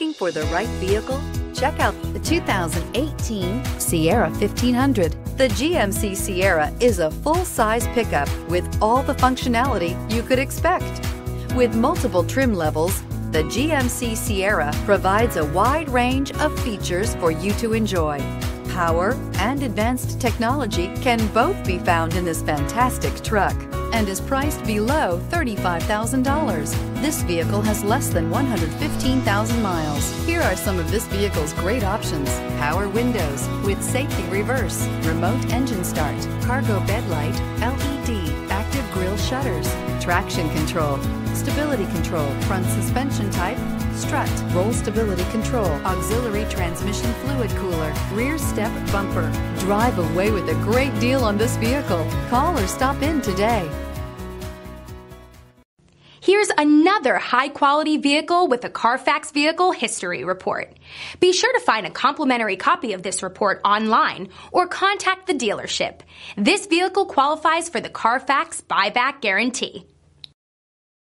Looking for the right vehicle? Check out the 2018 Sierra 1500. The GMC Sierra is a full-size pickup with all the functionality you could expect. With multiple trim levels, the GMC Sierra provides a wide range of features for you to enjoy. Power and advanced technology can both be found in this fantastic truck and is priced below $35,000. This vehicle has less than 115,000 miles. Here are some of this vehicle's great options: power windows with safety reverse, remote engine start, cargo bed light, LED, active grille shutters, traction control, stability control, front suspension type, strut, roll stability control, auxiliary transmission fluid cooler, rear step bumper. Drive away with a great deal on this vehicle. Call or stop in today. Here's another high-quality vehicle with a Carfax Vehicle History Report. Be sure to find a complimentary copy of this report online or contact the dealership. This vehicle qualifies for the Carfax Buyback Guarantee.